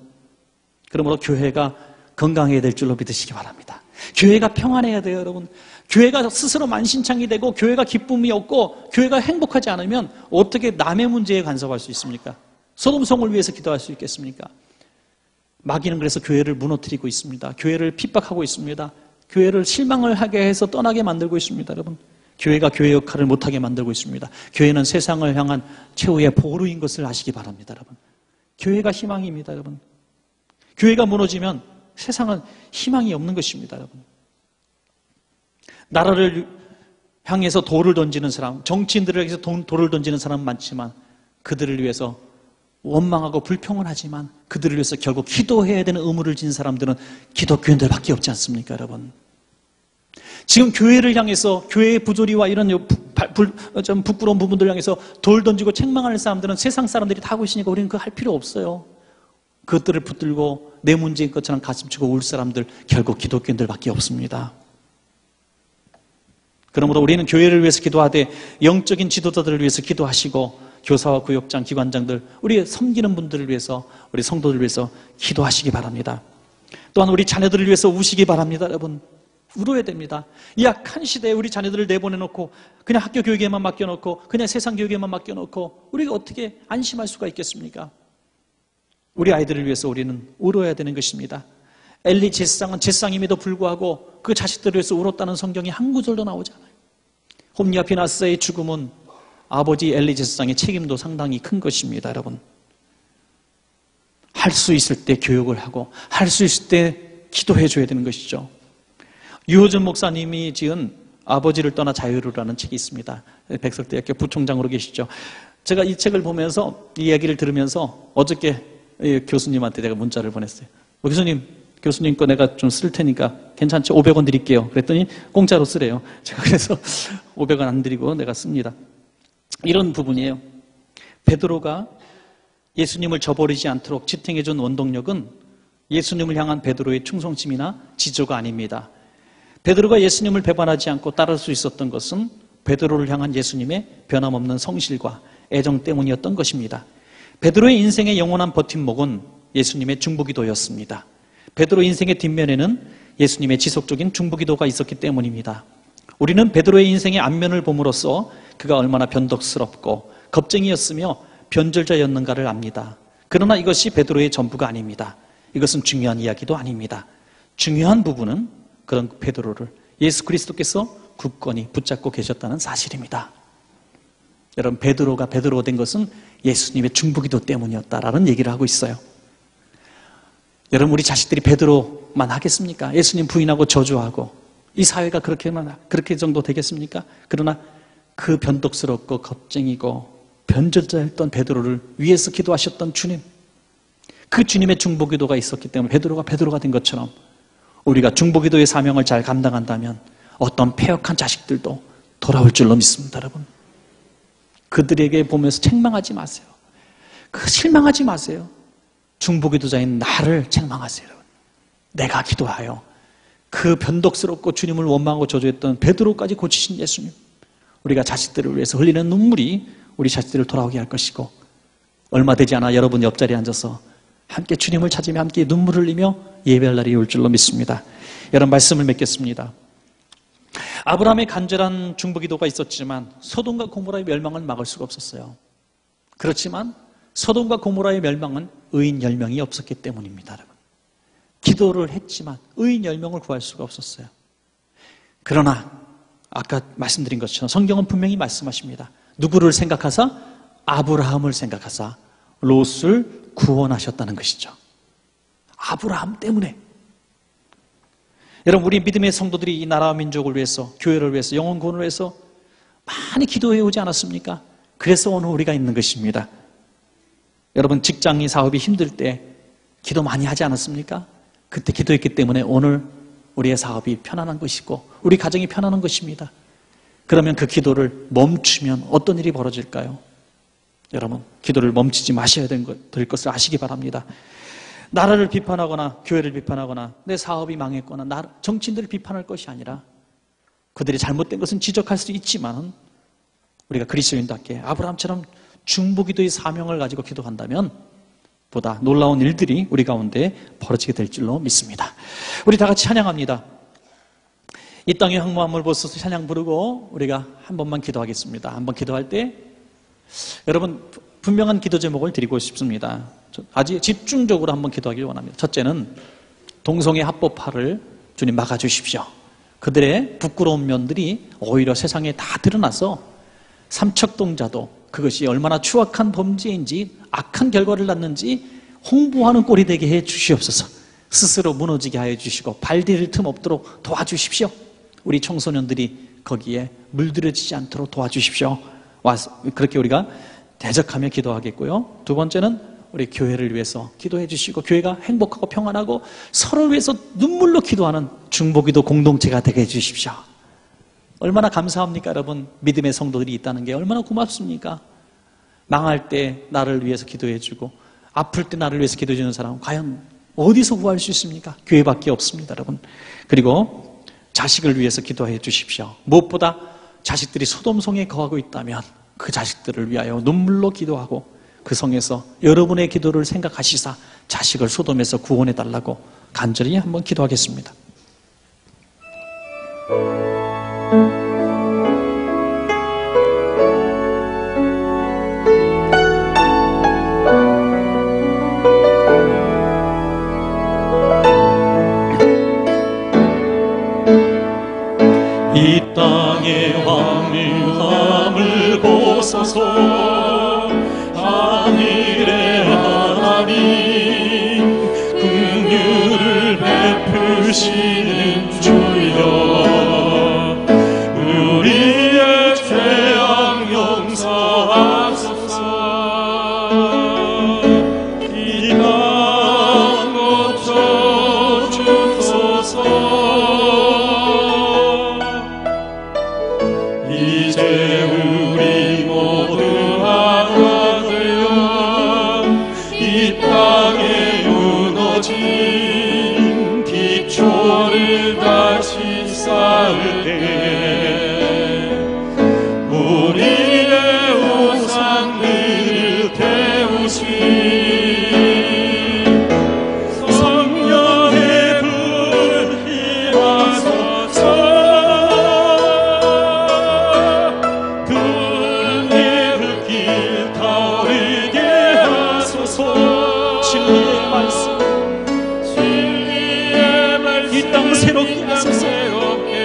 그러므로 교회가 건강해야 될 줄로 믿으시기 바랍니다. 교회가 평안해야 돼요. 여러분 교회가 스스로 만신창이 되고 교회가 기쁨이 없고 교회가 행복하지 않으면 어떻게 남의 문제에 간섭할 수 있습니까? 소돔성을 위해서 기도할 수 있겠습니까? 마귀는 그래서 교회를 무너뜨리고 있습니다. 교회를 핍박하고 있습니다. 교회를 실망을 하게 해서 떠나게 만들고 있습니다. 여러분 교회가 교회 역할을 못하게 만들고 있습니다. 교회는 세상을 향한 최후의 보루인 것을 아시기 바랍니다. 여러분 교회가 희망입니다. 여러분 교회가 무너지면 세상은 희망이 없는 것입니다. 여러분 나라를 향해서 돌을 던지는 사람, 정치인들을 향해서 돌을 던지는 사람은 많지만 그들을 위해서 원망하고 불평은 하지만 그들을 위해서 결국 기도해야 되는 의무를 진 사람들은 기독교인들밖에 없지 않습니까? 여러분 지금 교회를 향해서 교회의 부조리와 이런 좀 부끄러운 부분들을 향해서 돌 던지고 책망하는 사람들은 세상 사람들이 다 하고 있으니까 우리는 그거 할 필요 없어요. 그것들을 붙들고 내 문제인 것처럼 가슴치고 울 사람들 결국 기독교인들밖에 없습니다. 그러므로 우리는 교회를 위해서 기도하되 영적인 지도자들을 위해서 기도하시고 교사와 구역장, 기관장들, 우리 섬기는 분들을 위해서, 우리 성도들을 위해서 기도하시기 바랍니다. 또한 우리 자녀들을 위해서 우시기 바랍니다. 여러분, 울어야 됩니다. 이 악한 시대에 우리 자녀들을 내보내놓고 그냥 학교 교육에만 맡겨놓고 그냥 세상 교육에만 맡겨놓고 우리가 어떻게 안심할 수가 있겠습니까? 우리 아이들을 위해서 우리는 울어야 되는 것입니다. 엘리 제사장은 제사장임에도 불구하고 그 자식들을 위해서 울었다는 성경이 한 구절도 나오지 않아요. 홉니와 비나스의 죽음은 아버지 엘리 제사장의 책임도 상당히 큰 것입니다. 여러분, 할 수 있을 때 교육을 하고 할 수 있을 때 기도해 줘야 되는 것이죠. 유호준 목사님이 지은 아버지를 떠나 자유로라는 책이 있습니다. 백설대학교 부총장으로 계시죠. 제가 이 책을 보면서, 이 이야기를 들으면서 어저께 교수님한테 내가 문자를 보냈어요. 교수님 거 내가 좀 쓸 테니까 괜찮죠? 500원 드릴게요. 그랬더니 공짜로 쓰래요. 제가 그래서 500원 안 드리고 내가 씁니다. 이런 부분이에요. 베드로가 예수님을 저버리지 않도록 지탱해준 원동력은 예수님을 향한 베드로의 충성심이나 지조가 아닙니다. 베드로가 예수님을 배반하지 않고 따를 수 있었던 것은 베드로를 향한 예수님의 변함없는 성실과 애정 때문이었던 것입니다. 베드로의 인생의 영원한 버팀목은 예수님의 중보기도였습니다. 베드로 인생의 뒷면에는 예수님의 지속적인 중보기도가 있었기 때문입니다. 우리는 베드로의 인생의 앞면을 봄으로써 그가 얼마나 변덕스럽고 겁쟁이였으며 변절자였는가를 압니다. 그러나 이것이 베드로의 전부가 아닙니다. 이것은 중요한 이야기도 아닙니다. 중요한 부분은 그런 베드로를 예수 그리스도께서 굳건히 붙잡고 계셨다는 사실입니다. 여러분, 베드로가 베드로가 된 것은 예수님의 중보기도 때문이었다라는 얘기를 하고 있어요. 여러분, 우리 자식들이 베드로만 하겠습니까? 예수님 부인하고 저주하고 이 사회가 그렇게 정도 되겠습니까? 그러나 그 변덕스럽고 겁쟁이고 변절자였던 베드로를 위해서 기도하셨던 주님, 그 주님의 중보기도가 있었기 때문에 베드로가 된 것처럼 우리가 중보기도의 사명을 잘 감당한다면 어떤 패역한 자식들도 돌아올 줄로 믿습니다. 여러분, 그들에게 보면서 책망하지 마세요. 실망하지 마세요. 중보기도자인 나를 책망하세요. 내가 기도하여 그 변덕스럽고 주님을 원망하고 저주했던 베드로까지 고치신 예수님, 우리가 자식들을 위해서 흘리는 눈물이 우리 자식들을 돌아오게 할 것이고, 얼마 되지 않아 여러분 옆자리에 앉아서 함께 주님을 찾으며 함께 눈물을 흘리며 예배할 날이 올 줄로 믿습니다. 여러분, 말씀을 맺겠습니다. 아브라함의 간절한 중보기도가 있었지만 소돔과 고모라의 멸망을 막을 수가 없었어요. 그렇지만 소돔과 고모라의 멸망은 의인 10명이 없었기 때문입니다. 여러분, 기도를 했지만 의인 10명을 구할 수가 없었어요. 그러나 아까 말씀드린 것처럼 성경은 분명히 말씀하십니다. 누구를 생각하사? 아브라함을 생각하사 롯을 구원하셨다는 것이죠. 아브라함 때문에. 여러분, 우리 믿음의 성도들이 이 나라와 민족을 위해서, 교회를 위해서, 영혼 구원을 위해서 많이 기도해 오지 않았습니까? 그래서 오늘 우리가 있는 것입니다. 여러분, 직장이 사업이 힘들 때 기도 많이 하지 않았습니까? 그때 기도했기 때문에 오늘 우리의 사업이 편안한 것이고 우리 가정이 편안한 것입니다. 그러면 그 기도를 멈추면 어떤 일이 벌어질까요? 여러분, 기도를 멈추지 마셔야 될 것을 아시기 바랍니다. 나라를 비판하거나 교회를 비판하거나 내 사업이 망했거나 정치인들을 비판할 것이 아니라 그들이 잘못된 것은 지적할 수 있지만 우리가 그리스도인답게 아브라함처럼 중보기도의 사명을 가지고 기도한다면 보다 놀라운 일들이 우리 가운데 벌어지게 될 줄로 믿습니다. 우리 다 같이 찬양합니다. 이 땅의 황무함을 보소서 찬양 부르고 우리가 한 번만 기도하겠습니다. 한번 기도할 때 여러분, 분명한 기도 제목을 드리고 싶습니다. 아주 집중적으로 한번 기도하길 원합니다. 첫째는 동성애 합법화를 주님 막아주십시오. 그들의 부끄러운 면들이 오히려 세상에 다 드러나서 삼척동자도 그것이 얼마나 추악한 범죄인지 악한 결과를 낳는지 홍보하는 꼴이 되게 해 주시옵소서. 스스로 무너지게 하여 주시고 발디딜 틈 없도록 도와주십시오. 우리 청소년들이 거기에 물들여지지 않도록 도와주십시오. 그렇게 우리가 대적하며 기도하겠고요. 두 번째는 우리 교회를 위해서 기도해 주시고 교회가 행복하고 평안하고 서로 위해서 눈물로 기도하는 중보기도 공동체가 되게 해 주십시오. 얼마나 감사합니까? 여러분, 믿음의 성도들이 있다는 게 얼마나 고맙습니까? 망할 때 나를 위해서 기도해주고 아플 때 나를 위해서 기도해 주는 사람 과연 어디서 구할 수 있습니까? 교회밖에 없습니다, 여러분. 그리고 자식을 위해서 기도해 주십시오. 무엇보다 자식들이 소돔성에 거하고 있다면 그 자식들을 위하여 눈물로 기도하고 그 성에서 여러분의 기도를 생각하시사 자식을 소돔에서 구원해 달라고 간절히 한번 기도하겠습니다. 이 땅의 황폐함을 보소서. 하늘의 하나님 긍휼을 베푸시는 주여, 우리의 죄악 용서하소서. 이 땅 고쳐 주소서. 이제 우리 모두 하나 되어 이 땅에 무너진 기초를 다시 쌓을 때 우리의 우상들을 태우신 성령의 불이 와서 이 땅을 새롭게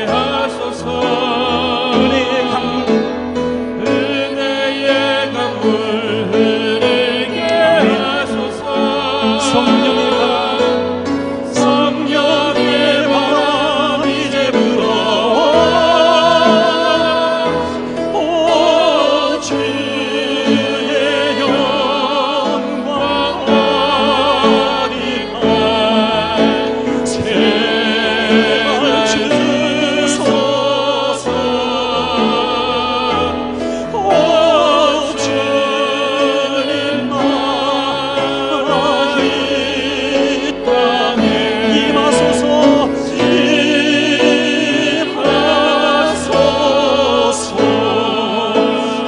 하소서. 은혜의 강물 흐르게 하소서. 성령의 바람 이제 불어. 오 주의 영광 어디만 새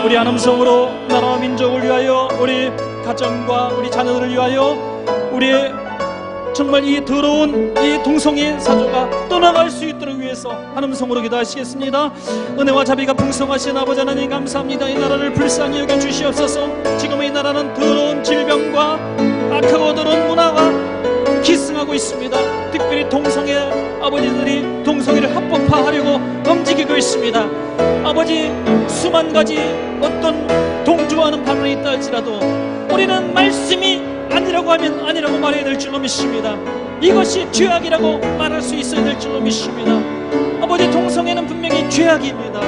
우리 한음성으로 나라와 민족을 위하여, 우리 가정과 우리 자녀들을 위하여, 우리 정말 이 더러운 이 동성애 사조가 떠나갈 수 있도록 위해서 한음성으로 기도하시겠습니다. 은혜와 자비가 풍성하신 아버지 하나님 감사합니다. 이 나라를 불쌍히 여겨주시옵소서. 지금 이 나라는 더러운 질병과 악하고 더러운 문화가 기승하고 있습니다. 특별히 동성애 아버지들이 동성애를 합법화하려고 움직이고 있습니다. 아버지, 수만 가지 어떤 동조하는 반응이 있다 할지라도 우리는 말씀이 아니라고 하면 아니라고 말해야 될 줄로 믿습니다. 이것이 죄악이라고 말할 수 있어야 될 줄로 믿습니다. 아버지, 동성애는 분명히 죄악입니다.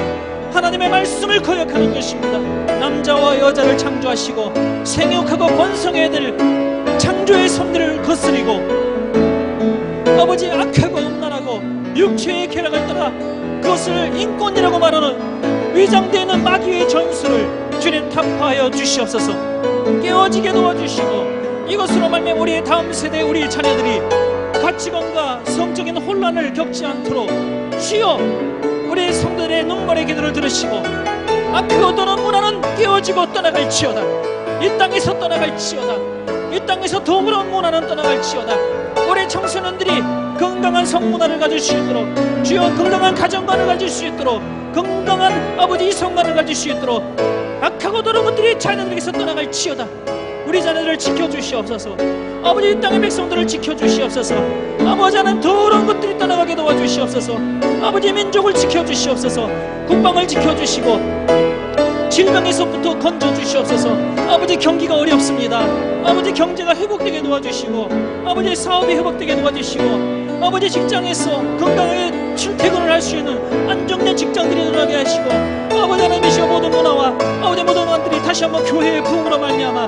하나님의 말씀을 거역하는 것입니다. 남자와 여자를 창조하시고 생육하고 번성해야 될 창조의 섭리를 거스리고 아버지, 악하고 음란하고 육체의 쾌락을 따라 그것을 인권이라고 말하는 위장되어 있는 마귀의 전술을 주님 타파하여 주시옵소서. 깨어지게 도와주시고 이것으로 말미암아 우리의 다음 세대 우리 자녀들이 가치관과 성적인 혼란을 겪지 않도록 주여 우리 성도들의 눈물의 기도를 들으시고 악하고 더러운 문화는 깨어지고 떠나갈지어다. 이 땅에서 떠나갈지어다. 이 땅에서 더러운 문화는 떠나갈지어다. 우리 청소년들이 건강한 성문화를 가질 수 있도록 주여, 건강한 가정관을 가질 수 있도록, 건강한 아버지 이성관을 가질 수 있도록 악하고 더러운 것들이 자녀들에게서 떠나갈 지어다. 우리 자녀들을 지켜주시옵소서. 아버지, 이 땅의 백성들을 지켜주시옵소서. 아버지, 하는 더러운 것들이 떠나가게 도와주시옵소서. 아버지, 민족을 지켜주시옵소서. 국방을 지켜주시고 질병에서부터 건져주시옵소서. 아버지, 경기가 어렵습니다. 아버지, 경제가 회복되게 도와주시고 아버지, 사업이 회복되게 도와주시고 아버지, 직장에서 건강하게 출퇴근을 할 수 있는 안정된 직장들이 늘어나게 하시고 아버지, 하나님이시여 모든 문화와 아버지, 모든 것들이 다시 한번 교회의 부흥으로 말미암아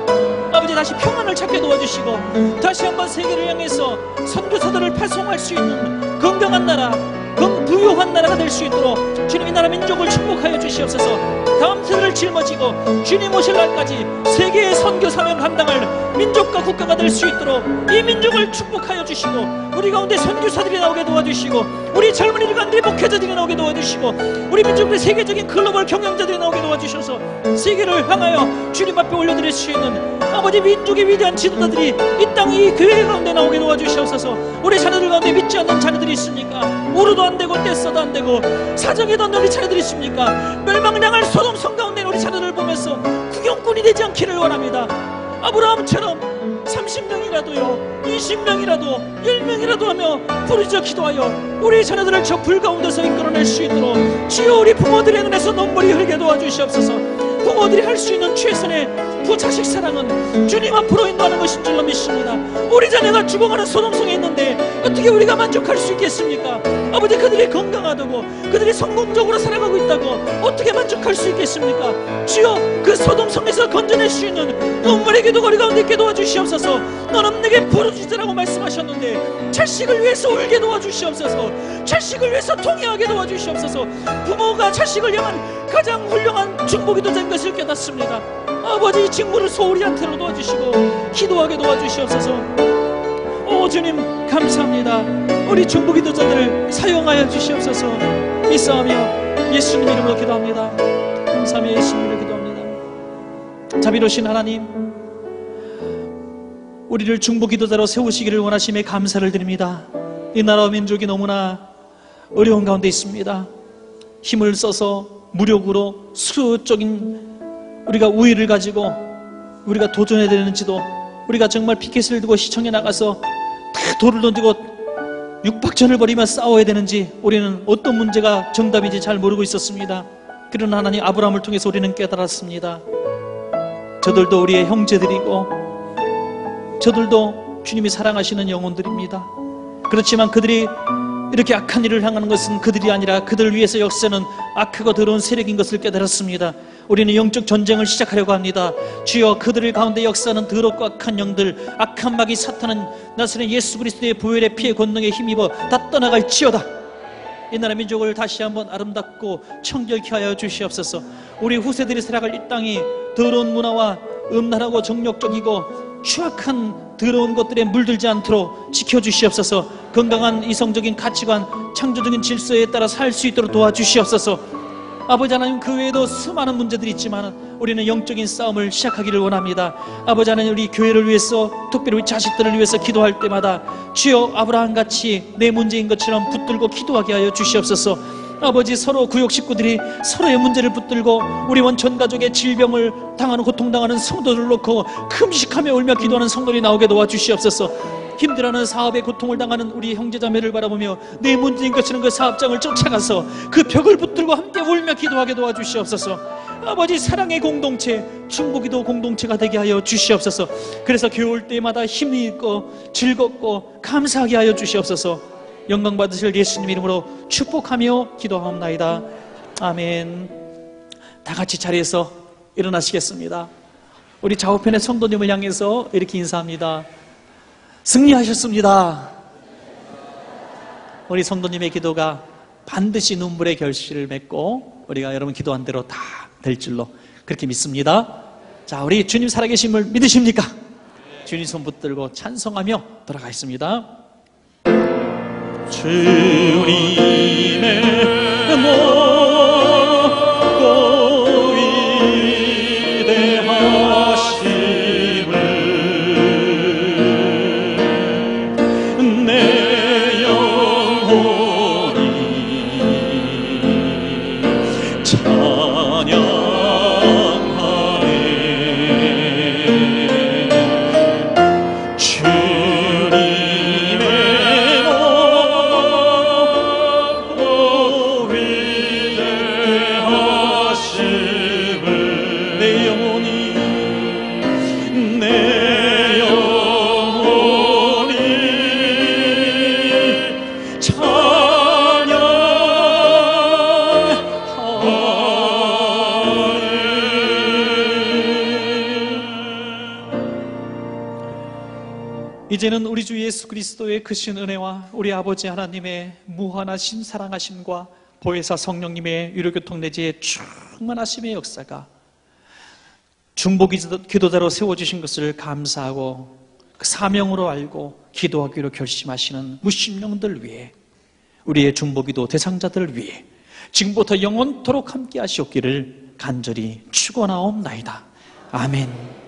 아버지, 다시 평안을 찾게 도와주시고 다시 한번 세계를 향해서 선교사들을 파송할 수 있는 건강한 나라, 부유한 나라가 될 수 있도록 주님 이 나라 민족을 축복하여 주시옵소서. 다음 세대를 짊어지고 주님 오실 날까지 세계의 선교 사명 감당할 민족과 국가가 될 수 있도록 이 민족을 축복하여 주시고, 우리 가운데 선교사들이 나오게 도와주시고, 우리 젊은이 일관들이 목회자들이 나오게 도와주시고, 우리 민족의 세계적인 글로벌 경영자들이 나오게 도와주셔서 세계를 향하여 주님 앞에 올려드릴 수 있는 아버지 민족의 위대한 지도자들이 이 땅 이 교회 가운데 나오게 도와주시옵소서. 우리 자녀들 가운데 믿지 않는 자녀들이 있습니까? 오르도 안 되고 떼써도 안 되고 사정에도 안 되는 우리 자녀들이 있습니까? 멸망을 향할 소돔성 가운데 우리 자녀를 보면서 구경꾼이 되지 않기를 원합니다. 아브라함처럼 30명이라도요 20명이라도 1명이라도 하며 부르짖어 기도하여 우리 자녀들을 저 불 가운데서 이끌어낼 수 있도록 주여 우리 부모들의 눈에서 눈물이 흘게 도와주시옵소서. 부모들이 할 수 있는 최선의 부자식 사랑은 주님 앞으로 인도하는 것인 줄로 믿습니다. 우리 자녀가 죽어가는 소돔성에 있는데 어떻게 우리가 만족할 수 있겠습니까? 아버지, 그들이 건강하다고 그들이 성공적으로 살아가고 있다고 어떻게 만족할 수 있겠습니까? 주여, 그 소돔성에서 건져낼 수 있는 눈물의 기도거리 가운데 있게 도와주시옵소서. 너는 내게 부르짖으라고 말씀하셨는데 자식을 위해서 울게 도와주시옵소서. 자식을 위해서 통회하게 도와주시옵소서. 부모가 자식을 향한 가장 훌륭한 중보기도자인 것을 깨닫습니다. 아버지, 이 직무를 소홀히 않도록 도와주시고 기도하게 도와주시옵소서. 오 주님, 감사합니다. 우리 중보기도자들을 사용하여 주시옵소서. 믿사하며 예수님 이름으로 기도합니다. 감사하며 예수님 이름으로 기도합니다. 자비로우신 하나님, 우리를 중보기도자로 세우시기를 원하심에 감사를 드립니다. 이 나라와 민족이 너무나 어려운 가운데 있습니다. 힘을 써서 무력으로 수적인 우리가 우위를 가지고 우리가 도전해야 되는지도, 우리가 정말 피켓을 들고 시청에 나가서 돌을 던지고 육박전을 벌이며 싸워야 되는지, 우리는 어떤 문제가 정답인지 잘 모르고 있었습니다. 그러나 하나님, 아브라함을 통해서 우리는 깨달았습니다. 저들도 우리의 형제들이고 저들도 주님이 사랑하시는 영혼들입니다. 그렇지만 그들이 이렇게 악한 일을 향하는 것은 그들이 아니라 그들 위해서 역사는 악하고 더러운 세력인 것을 깨달았습니다. 우리는 영적 전쟁을 시작하려고 합니다. 주여, 그들을 가운데 역사는 더럽고 악한 영들, 악한 마귀 사탄은 나사렛 예수 그리스도의 보혈의 피의 권능에 힘입어 다 떠나갈지어다. 이 나라 민족을 다시 한번 아름답고 청결케 하여 주시옵소서. 우리 후세들이 살아갈 이 땅이 더러운 문화와 음란하고 정욕적이고 추악한 더러운 것들에 물들지 않도록 지켜주시옵소서. 건강한 이성적인 가치관, 창조적인 질서에 따라 살 수 있도록 도와주시옵소서. 아버지 하나님, 그 외에도 수많은 문제들이 있지만 우리는 영적인 싸움을 시작하기를 원합니다. 아버지 하나님, 우리 교회를 위해서, 특별히 우리 자식들을 위해서 기도할 때마다 주여, 아브라함같이 내 문제인 것처럼 붙들고 기도하게 하여 주시옵소서. 아버지, 서로 구역 식구들이 서로의 문제를 붙들고 우리 원천 가족의 질병을 당하는, 고통당하는 성도들을 놓고 금식하며 울며 기도하는 성도들이 나오게 도와주시옵소서. 힘들어하는 사업의 고통을 당하는 우리 형제자매를 바라보며 내 문제인 것처럼 그 사업장을 쫓아가서 그 벽을 붙들고 함께 울며 기도하게 도와주시옵소서. 아버지, 사랑의 공동체, 중보기도 공동체가 되게 하여 주시옵소서. 그래서 교회 올 때마다 힘이 있고 즐겁고 감사하게 하여 주시옵소서. 영광 받으실 예수님 이름으로 축복하며 기도하옵나이다. 아멘. 다 같이 자리에서 일어나시겠습니다. 우리 좌우편의 성도님을 향해서 이렇게 인사합니다. 승리하셨습니다. 우리 성도님의 기도가 반드시 눈물의 결실을 맺고 우리가 여러분 기도한 대로 다 될 줄로 그렇게 믿습니다. 자, 우리 주님 살아계심을 믿으십니까? 주님 손 붙들고 찬송하며 돌아가겠습니다. 주님의 높고 위대하심을 내 영혼이 찬양하네. 이제는 우리 주 예수 그리스도의 크신 은혜와 우리 아버지 하나님의 무한하신 사랑하심과 보혜사 성령님의 유료교통 내지의 충만하심의 역사가 중보 기도자로 세워주신 것을 감사하고 그 사명으로 알고 기도하기로 결심하시는 무심령들 위해, 우리의 중보 기도 대상자들을 위해 지금부터 영원토록 함께 하시옵기를 간절히 축원하옵나이다. 아멘.